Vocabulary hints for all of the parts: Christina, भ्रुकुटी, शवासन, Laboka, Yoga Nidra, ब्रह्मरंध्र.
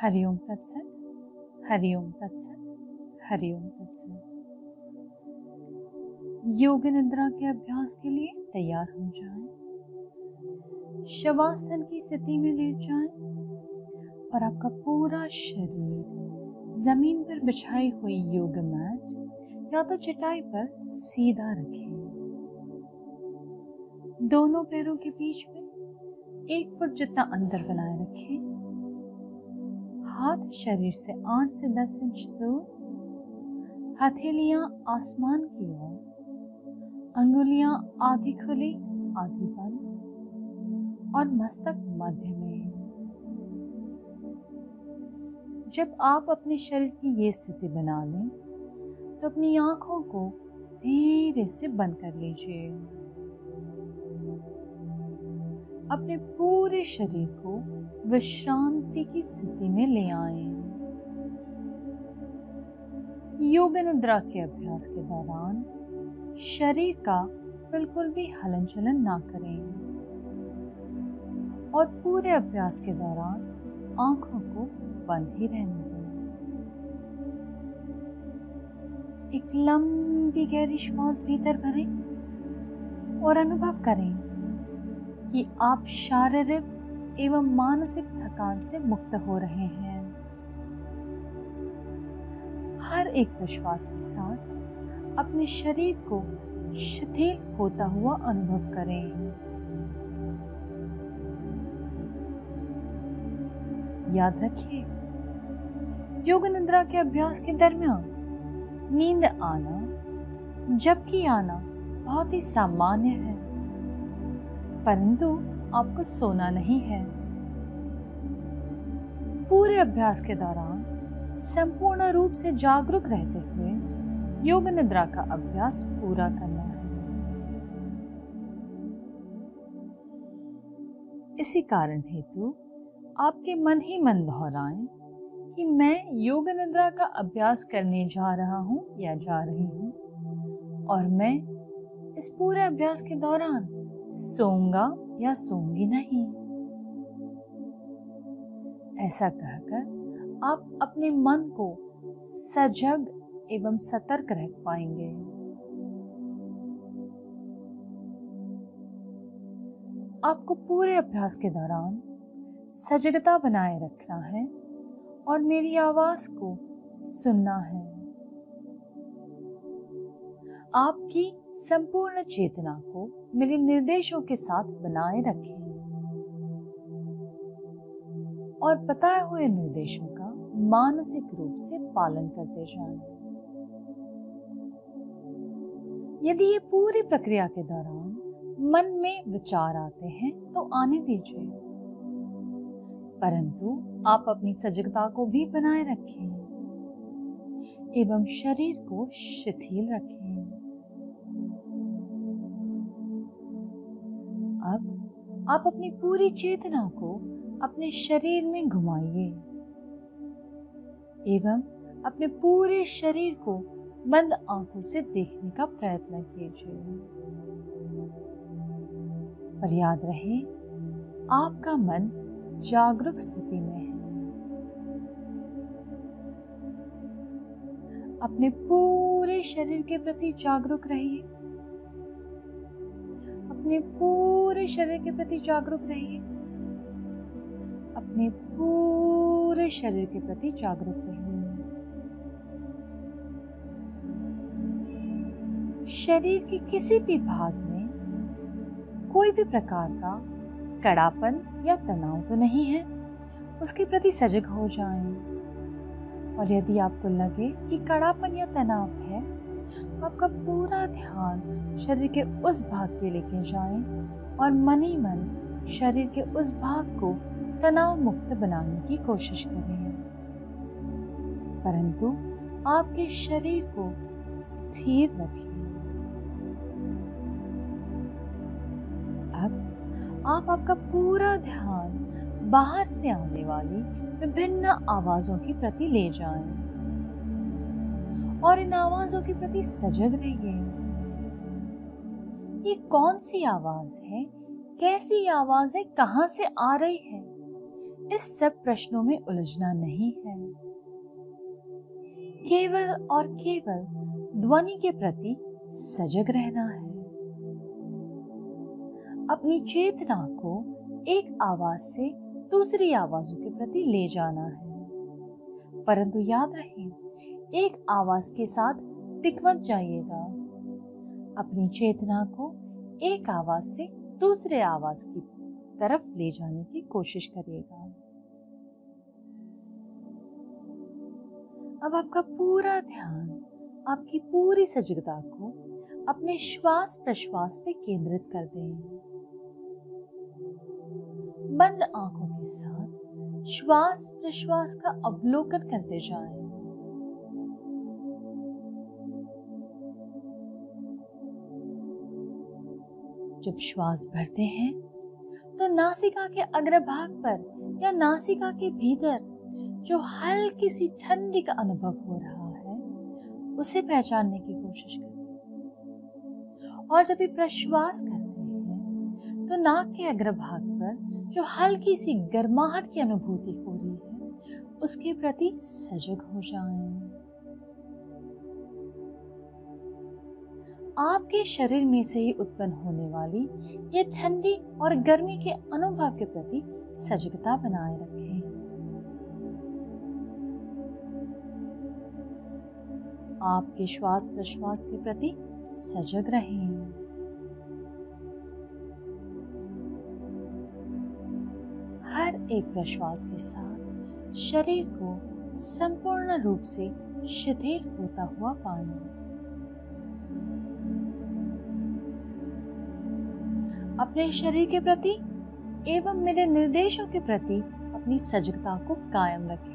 हरिओम तत्सत, हरिओम तत्सत, हरिओम तत्सत। योग निद्रा के अभ्यास के लिए तैयार हो जाएं। शवासन की स्थिति में लेट जाएं और आपका पूरा शरीर जमीन पर बिछाई हुई योग मैट या तो चटाई पर सीधा रखें। दोनों पैरों के बीच में 1 फुट जितना अंतर बनाए रखें। हाथ शरीर से 8 से 10 इंच दूर, हथेलियां आसमान की ओर, अंगुलियां आधी खुली आधी बंद और मस्तक मध्य में। जब आप अपने शरीर की ये स्थिति बना लें तो अपनी आंखों को धीरे से बंद कर लीजिए। अपने पूरे शरीर को विश्रांति की स्थिति में ले आएं। योग निद्रा के अभ्यास के दौरान शरीर का बिल्कुल भी हलन चलन ना करें और पूरे अभ्यास के दौरान आंखों को बंद ही रहने दें। एक लंबी गहरी श्वास भीतर भरें और अनुभव करें कि आप शारीरिक एवं मानसिक थकान से मुक्त हो रहे हैं। हर एक विश्वास के साथ अपने शरीर को शिथिल होता हुआ अनुभव करें। याद रखिए, योग निद्रा के अभ्यास के दरमियान नींद आना, जबकि आना बहुत ही सामान्य है, परंतु आपको सोना नहीं है। पूरे अभ्यास के दौरान संपूर्ण रूप से जागरूक रहते हुए योग निद्रा का अभ्यास पूरा करना है। इसी कारण हेतु आपके मन ही मन दोहराएं कि मैं योग निद्रा का अभ्यास करने जा रहा हूं या जा रही हूं और मैं इस पूरे अभ्यास के दौरान सोऊंगा या सोंगी नहीं। ऐसा कहकर आप अपने मन को सजग एवं सतर्क रख पाएंगे। आपको पूरे अभ्यास के दौरान सजगता बनाए रखना है और मेरी आवाज को सुनना है। आपकी संपूर्ण चेतना को मेरे निर्देशों के साथ बनाए रखें और बताए हुए निर्देशों का मानसिक रूप से पालन करते जाएं। यदि ये पूरी प्रक्रिया के दौरान मन में विचार आते हैं तो आने दीजिए, परंतु आप अपनी सजगता को भी बनाए रखें एवं शरीर को शिथिल रखें। अब आप अपनी पूरी चेतना को अपने शरीर में घुमाइए एवं अपने पूरे शरीर को बंद आंखों से देखने का प्रयत्न कीजिए। पर याद रहे, आपका मन जागरूक स्थिति में है। अपने पूरे शरीर के प्रति जागरूक रहिए, अपने पूरे शरीर के प्रति जागरूक रहिए, अपने पूरे शरीर के प्रति जागरूक रहिए। शरीर के किसी भी भाग में कोई भी प्रकार का कड़ापन या तनाव तो नहीं है, उसके प्रति सजग हो जाएं। और यदि आपको लगे कि कड़ापन या तनाव है, आपका पूरा ध्यान शरीर के उस भाग पे लेके जाएं और मन ही मन शरीर के उस भाग को तनाव मुक्त बनाने की कोशिश करें, परंतु आपके शरीर को स्थिर रखें। अब आप आपका पूरा ध्यान बाहर से आने वाली विभिन्न आवाजों के प्रति ले जाएं और इन आवाजों के प्रति सजग रहिए। ये कौन सी आवाज है, कैसी आवाज है, कहां से आ रही है, इस सब प्रश्नों में उलझना नहीं है। केवल और केवल ध्वनि के प्रति सजग रहना है। अपनी चेतना को एक आवाज से दूसरी आवाजों के प्रति ले जाना है, परंतु याद रहे एक आवाज के साथ टिक मत जाइएगा। अपनी चेतना को एक आवाज से दूसरे आवाज की तरफ ले जाने की कोशिश करिएगा। अब आपका पूरा ध्यान, आपकी पूरी सजगता को अपने श्वास प्रश्वास पे केंद्रित कर दें। बंद आंखों के साथ श्वास प्रश्वास का अवलोकन करते जाएं। जब श्वास भरते हैं तो नासिका के अग्रभाग पर या नासिका के भीतर जो हल्की सी ठंडी का अनुभव हो रहा है, उसे पहचानने की कोशिश करें। और जब भी प्रश्वास करते हैं तो नाक के अग्रभाग पर जो हल्की सी गर्माहट की अनुभूति हो रही है, उसके प्रति सजग हो जाएं। आपके शरीर में से ही उत्पन्न होने वाली ये ठंडी और गर्मी के अनुभव के प्रति सजगता बनाए रखें। आपके श्वास प्रश्वास के प्रति सजग रहें। हर एक प्रश्वास के साथ शरीर को संपूर्ण रूप से शिथिल होता हुआ पाएं। अपने शरीर के प्रति एवं मेरे निर्देशों के प्रति अपनी सजगता को कायम रखें।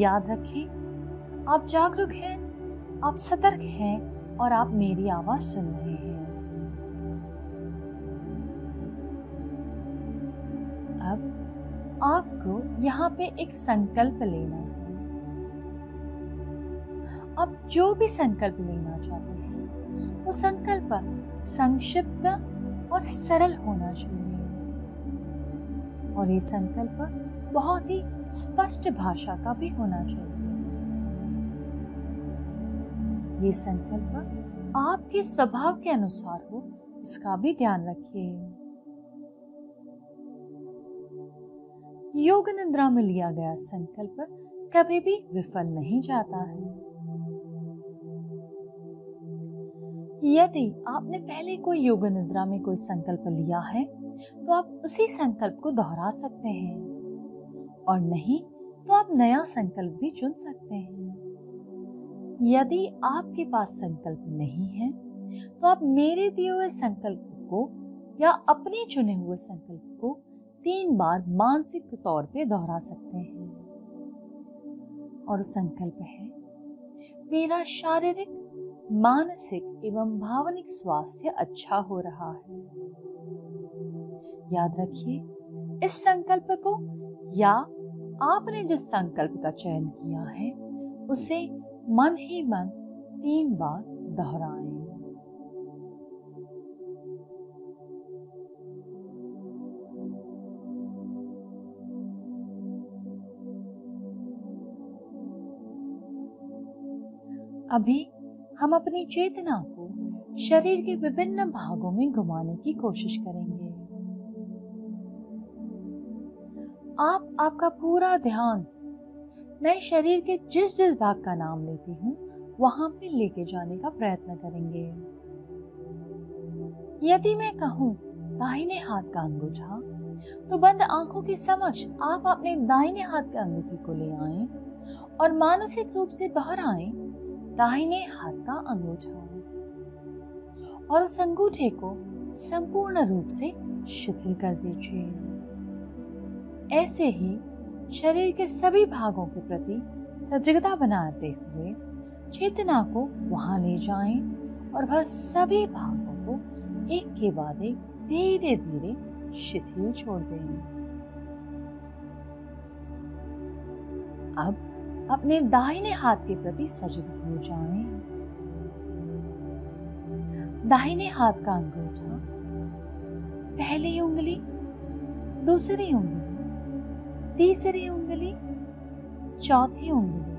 याद रखें, आप जागरूक हैं, आप सतर्क हैं और आप मेरी आवाज सुन रहे हैं। अब आपको यहाँ पे एक संकल्प लेना है। आप जो भी संकल्प लेना चाहते हैं, वो संकल्प संक्षिप्त और सरल होना चाहिए और ये संकल्प बहुत ही स्पष्ट भाषा का भी होना चाहिए। ये संकल्प आपके स्वभाव के अनुसार हो, इसका भी ध्यान रखिए। योग निद्रा में लिया गया संकल्प कभी भी विफल नहीं जाता है। यदि आपने पहले कोई योग निद्रा में कोई संकल्प लिया है तो आप उसी संकल्प को दोहरा सकते हैं और नहीं तो आप नया संकल्प भी चुन सकते हैं। यदि आपके पास संकल्प नहीं है तो आप मेरे दिए हुए संकल्प को या अपने चुने हुए संकल्प को 3 बार मानसिक तौर पे दोहरा सकते हैं। और संकल्प है, मेरा शारीरिक, मानसिक एवं भावनिक स्वास्थ्य अच्छा हो रहा है। याद रखिए, इस संकल्प को या आपने जिस संकल्प का चयन किया है उसे मन ही मन 3 बार दोहराएं। अभी हम अपनी चेतना को शरीर के विभिन्न भागों में घुमाने की कोशिश करेंगे। आप आपका पूरा ध्यान मैं शरीर के जिस जिस भाग का नाम लेती हूँ वहां पे लेके जाने का प्रयत्न करेंगे। यदि मैं कहूँ दाहिने हाथ का अंगूठा, तो बंद आंखों के समक्ष आप अपने दाहिने हाथ के अंगूठे को ले आएं और मानसिक रूप से दोहराएं दाहिने हाथ का अंगूठा और उस अंगूठे को संपूर्ण रूप से शिथिल कर दीजिए। ऐसे ही शरीर के सभी भागों के प्रति सजगता बनाते हुए चेतना को वहां ले जाएं और वह सभी भागों को एक के बाद एक धीरे धीरे शिथिल छोड़ दें। अब अपने दाहिने हाथ के प्रति सजग हो जाएं। दाहिने हाथ का अंगूठा, पहली उंगली, दूसरी उंगली, तीसरी उंगली, चौथी उंगली,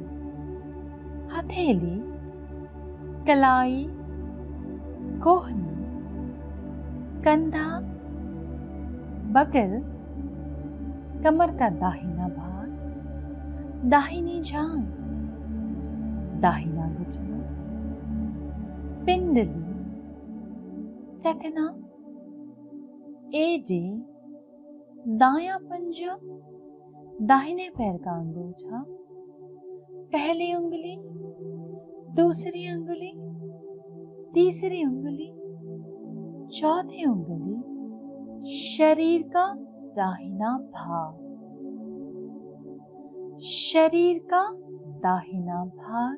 हथेली, कलाई, कोहनी, कंधा, बगल, कमर का दाहिना भाग, दाहिनी जांघ, दाहिना घुटना, पिंडली, टखना, एड़ी, दायां पंजा, दाहिने पैर का अंगूठा, पहली उंगली, दूसरी उंगली, तीसरी उंगली, चौथी उंगली, शरीर का दाहिना भाग, शरीर का दाहिना भाग,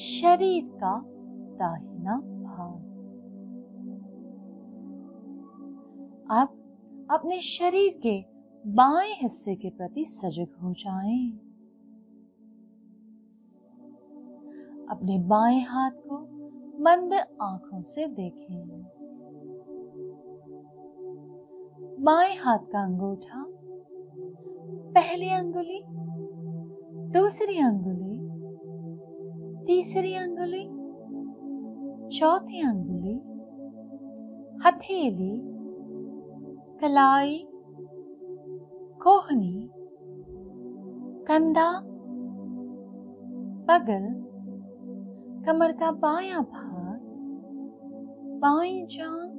शरीर का दाहिना भाग। अब अपने शरीर के बाएं हिस्से के प्रति सजग हो जाएं। अपने बाएं हाथ को मंद आंखों से देखें। बाएं हाथ का अंगूठा, पहली अंगुली, दूसरी अंगुली, तीसरी अंगुली, चौथी अंगुली, हथेली, कलाई, कोहनी, कंधा, बगल, कमर का बायां भाग, बाईं जांघ,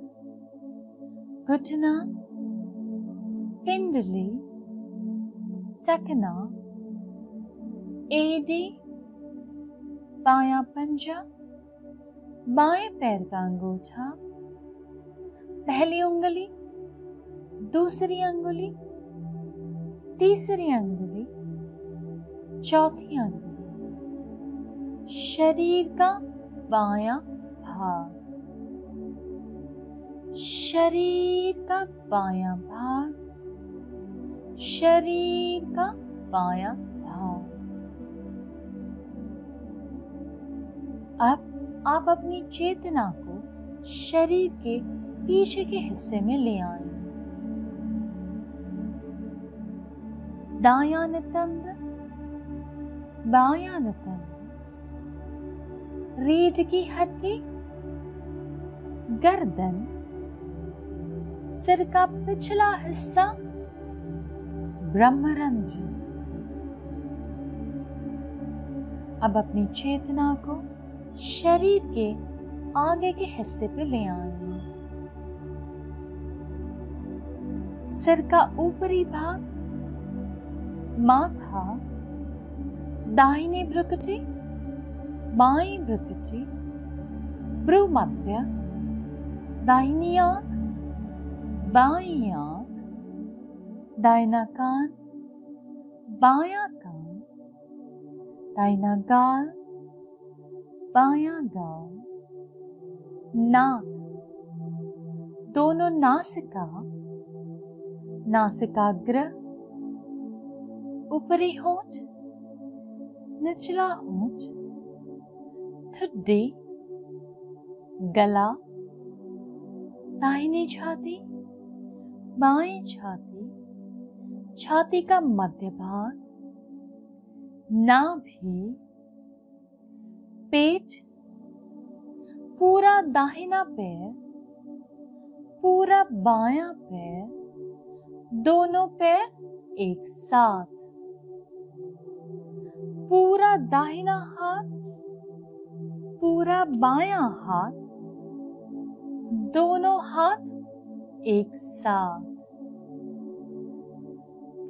घुटना, पिंडली, टखना, एड़ी, बायां पंजा, बाएं पैर का अंगूठा, पहली उंगली, दूसरी अंगुली, तीसरी अंगुली, चौथी अंगुली, शरीर का बायां भाग, शरीर का बायां भाग, शरीर का बायां भाग। अब आप अपनी चेतना को शरीर के पीछे के हिस्से में ले आएं। दायां नितंब, बायां नितंब, रीढ़ की हड्डी, गर्दन, सिर का पिछला हिस्सा, ब्रह्मरंध्र। अब अपनी चेतना को शरीर के आगे के हिस्से पे ले आएं। सिर का ऊपरी भाग, माथा, दाहिनी भ्रुकुटी, बाईं भ्रुकुटी, भ्रू मध्य, दाहिनी आंख, बाईं आंख, दाहिना कान, बायां कान, दाहिना गाल, बायां गाल, नाक, दोनों नासिका, नासिकाग्र, ऊपरी होंठ, निचला होंठ, ठुड्डी, गला, दाहिनी छाती, बाईं छाती, छाती का मध्य भाग, नाभि, पेट, पूरा दाहिना पैर, पूरा बायां पैर, दोनों पैर एक साथ, पूरा दाहिना हाथ, पूरा बायां हाथ, दोनों हाथ एक साथ,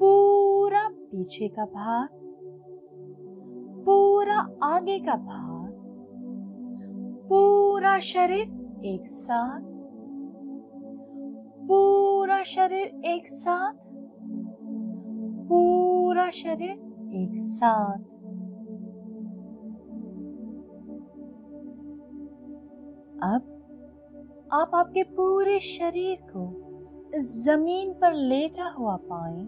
पूरा पीछे का भाग, पूरा आगे का भाग, पूरा शरीर एक साथ, पूरा शरीर एक साथ, पूरा शरीर एक साथ। अब आप आपके पूरे शरीर को इस जमीन पर लेटा हुआ पाएं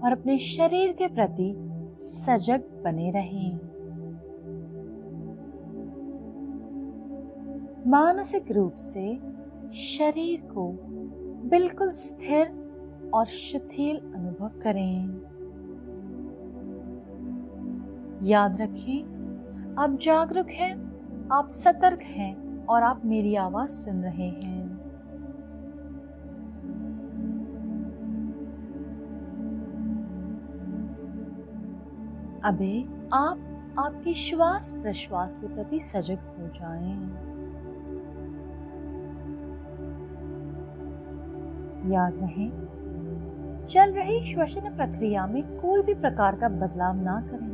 और अपने शरीर के प्रति सजग बने रहें। मानसिक रूप से शरीर को बिल्कुल स्थिर और शिथिल अनुभव करें। याद रखें, आप जागरूक हैं, आप सतर्क हैं और आप मेरी आवाज सुन रहे हैं। अबे आप आपके श्वास प्रश्वास के प्रति सजग हो जाएं। याद रहे, चल रही श्वसन प्रक्रिया में कोई भी प्रकार का बदलाव ना करें।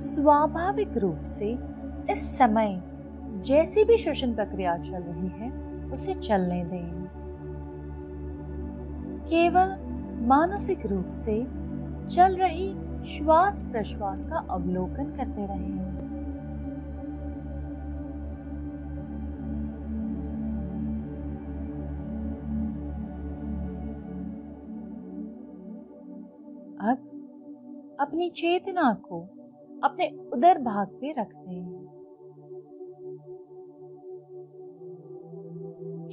स्वाभाविक रूप से इस समय जैसी भी श्वसन प्रक्रिया चल रही है उसे चलने दें। केवल मानसिक रूप से चल रही श्वास प्रश्वास का अवलोकन करते रहें। अब अपनी चेतना को अपने उदर भाग पे रखते हैं।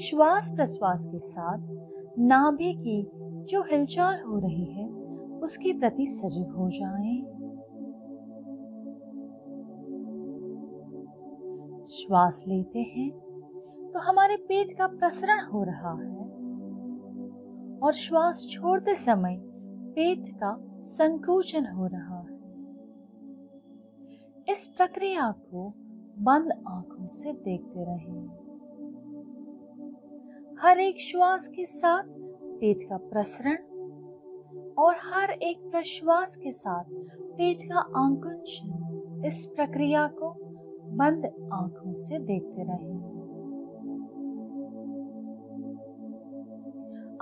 श्वास प्रश्वास के साथ नाभि की जो हिलचाल हो रही है उसके प्रति सजग हो जाएं। श्वास लेते हैं तो हमारे पेट का प्रसरण हो रहा है और श्वास छोड़ते समय पेट का संकुचन हो रहा है। इस प्रक्रिया को बंद आंखों से देखते रहें। हर एक श्वास के साथ पेट का प्रसरण और हर एक प्रश्वास के साथ पेट का आकुंचन, इस प्रक्रिया को बंद आंखों से देखते रहें।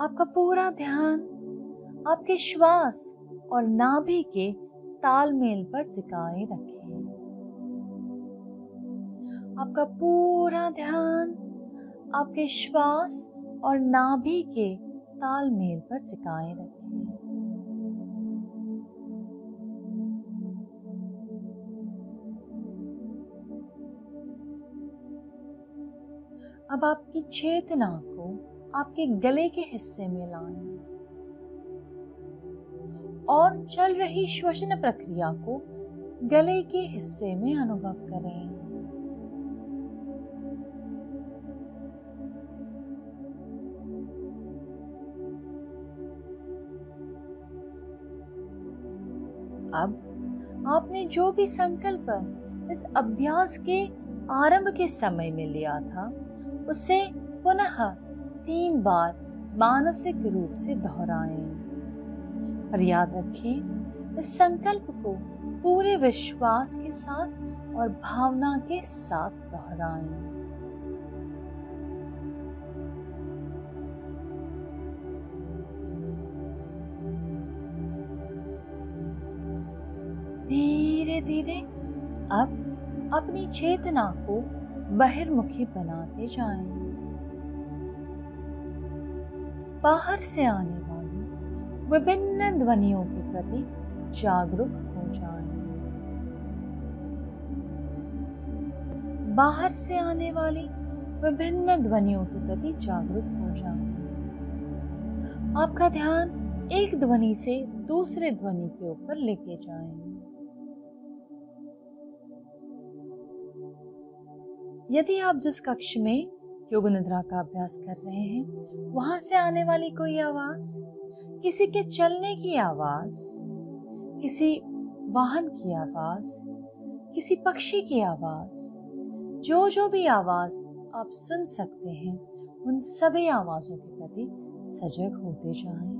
आपका पूरा ध्यान आपके श्वास और नाभि के तालमेल पर टिकाए रखें। आपका पूरा ध्यान आपके श्वास और नाभि के तालमेल पर टिकाए रखें। अब आपकी चेतना को आपके गले के हिस्से में लाएं और चल रही श्वसन प्रक्रिया को गले के हिस्से में अनुभव करें। अब आपने जो भी संकल्प इस अभ्यास के आरंभ के समय में लिया था उसे पुनः 3 बार मानसिक रूप से दोहराएं। पर याद रखें, इस संकल्प को पूरे विश्वास के साथ और भावना के साथ दोहराएं। धीरे धीरे अब अपनी चेतना को बहिर्मुखी बनाते जाएं। बाहर से आने वाली विभिन्न ध्वनियों के प्रति जागरूक हो जाएं। बाहर से आने वाली विभिन्न ध्वनियों के प्रति जागरूक हो जाएं। आपका ध्यान एक ध्वनि से दूसरे ध्वनि के ऊपर लेके जाएं। यदि आप जिस कक्ष में योग निद्रा का अभ्यास कर रहे हैं वहां से आने वाली कोई आवाज, किसी के चलने की आवाज, किसी वाहन की आवाज, किसी पक्षी की आवाज, जो भी आवाज आप सुन सकते हैं उन सभी आवाजों के प्रति सजग होते जाएं।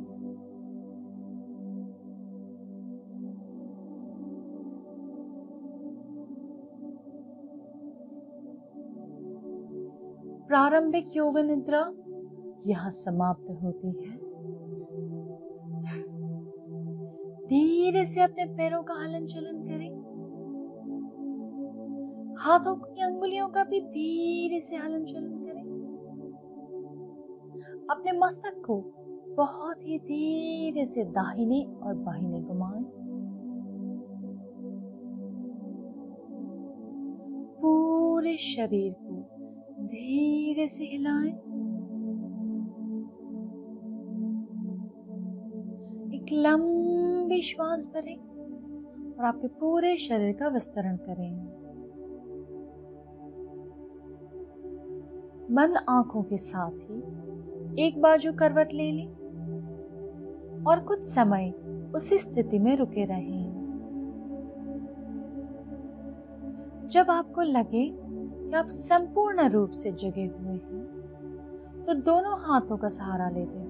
प्रारंभिक योग निद्रा यहाँ समाप्त होती है। धीरे से अपने पैरों का हलन चलन करें। हाथों की अंगुलियों का भी धीरे से हलन चलन करें। अपने मस्तक को बहुत ही धीरे से दाहिने और बाहिने घुमाएं। पूरे शरीर को धीरे से हिलाएं एक लंबी श्वास भरें और आपके पूरे शरीर का विस्तरण करें। मंद आंखों के साथ ही एक बाजू करवट ले लें और कुछ समय उसी स्थिति में रुके रहें। जब आपको लगे कि आप संपूर्ण रूप से जगे हुए हैं तो दोनों हाथों का सहारा लेते हुए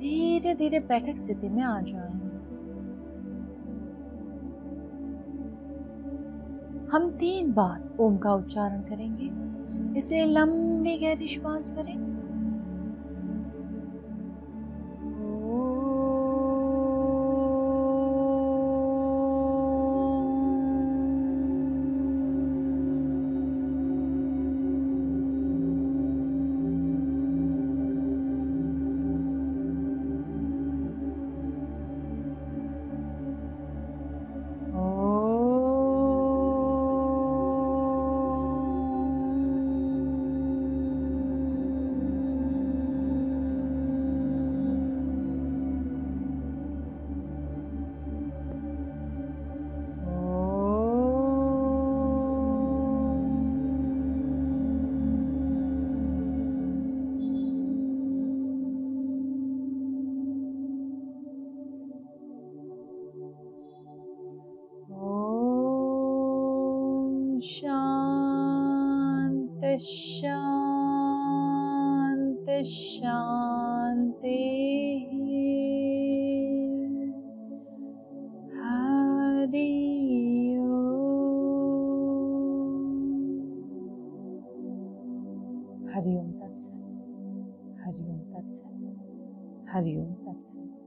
धीरे धीरे बैठक स्थिति में आ जाएं। हम 3 बार ओम का उच्चारण करेंगे। इसे लंबी गहरी श्वास भरें। शांति शांति शांति हरि ओम। हरि ओम तत्सत्। हरि ओम तत्सत्। हरि ओम तत्सत्।